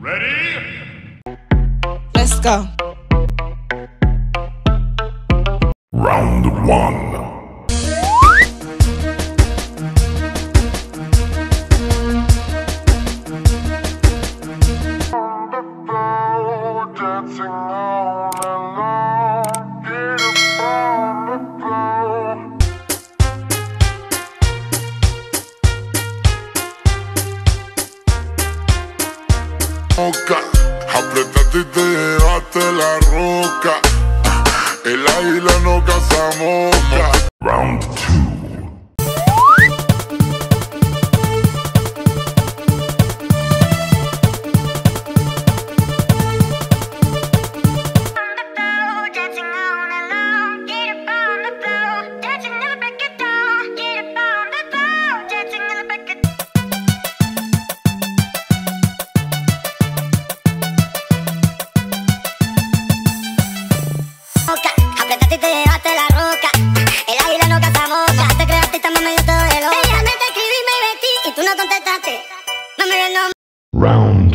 Ready? Let's go. Round one. Apretate y te llevaste la roca. El águila no caza mosca. Round 2. Round